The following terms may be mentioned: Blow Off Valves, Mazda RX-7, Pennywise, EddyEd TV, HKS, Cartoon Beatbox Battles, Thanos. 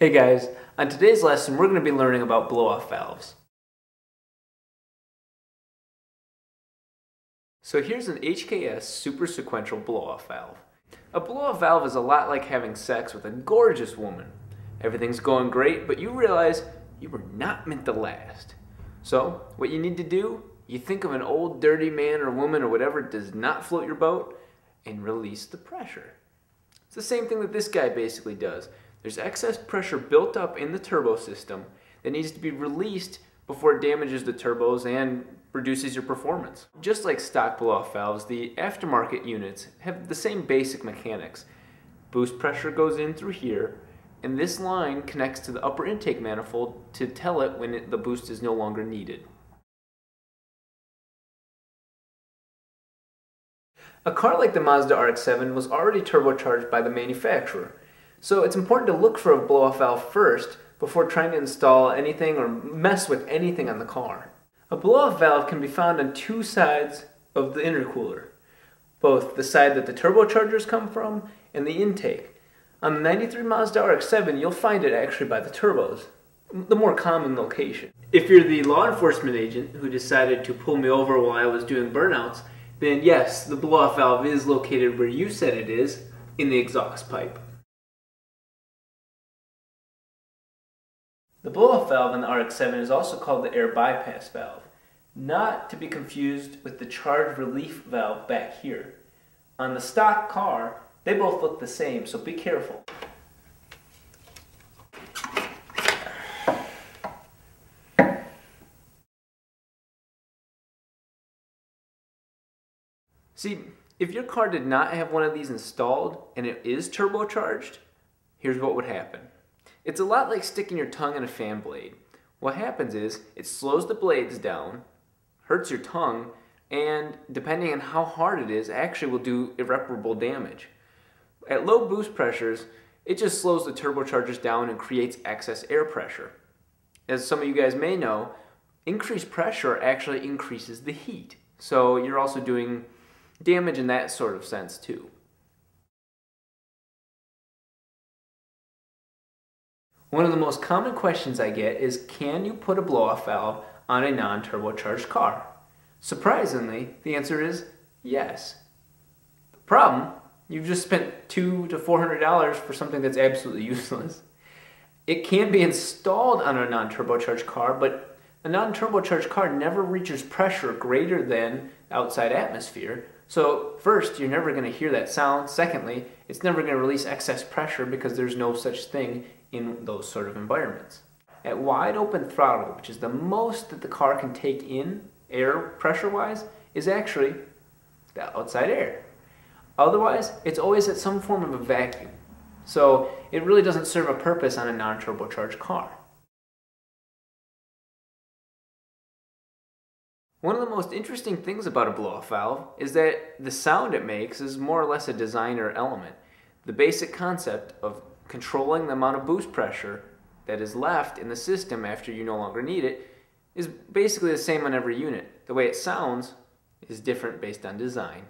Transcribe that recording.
Hey guys, on today's lesson we're going to be learning about blow off valves. So here's an HKS super sequential blow off valve. A blow off valve is a lot like having sex with a gorgeous woman. Everything's going great, but you realize you were not meant to last. So what you need to do, you think of an old dirty man or woman or whatever does not float your boat and release the pressure. It's the same thing that this guy basically does. There's excess pressure built up in the turbo system that needs to be released before it damages the turbos and reduces your performance. Just like stock blow-off valves, the aftermarket units have the same basic mechanics. Boost pressure goes in through here, and this line connects to the upper intake manifold to tell it when the boost is no longer needed. A car like the Mazda RX-7 was already turbocharged by the manufacturer. So it's important to look for a blow-off valve first before trying to install anything or mess with anything on the car. A blow-off valve can be found on two sides of the intercooler, both the side that the turbochargers come from and the intake. On the 93 Mazda RX-7 you'll find it actually by the turbos, the more common location. If you're the law enforcement agent who decided to pull me over while I was doing burnouts, then yes, the blow-off valve is located where you said it is, in the exhaust pipe. The blow-off valve in the RX-7 is also called the air bypass valve, not to be confused with the charge relief valve back here. On the stock car, they both look the same, so be careful. See, if your car did not have one of these installed and it is turbocharged, here's what would happen. It's a lot like sticking your tongue in a fan blade. What happens is, it slows the blades down, hurts your tongue, and depending on how hard it is, actually will do irreparable damage. At low boost pressures, it just slows the turbochargers down and creates excess air pressure. As some of you guys may know, increased pressure actually increases the heat. So you're also doing damage in that sort of sense too. One of the most common questions I get is, can you put a blow-off valve on a non-turbocharged car? Surprisingly, the answer is yes. The problem? You've just spent $200 to $400 for something that's absolutely useless. It can be installed on a non-turbocharged car, but a non-turbocharged car never reaches pressure greater than outside atmosphere. So first, you're never going to hear that sound. Secondly, it's never going to release excess pressure because there's no such thing in those sort of environments. At wide open throttle, which is the most that the car can take in air pressure-wise, is actually the outside air. Otherwise, it's always at some form of a vacuum. So it really doesn't serve a purpose on a non-turbocharged car. One of the most interesting things about a blow-off valve is that the sound it makes is more or less a designer element. The basic concept of controlling the amount of boost pressure that is left in the system after you no longer need it is basically the same on every unit. The way it sounds is different based on design.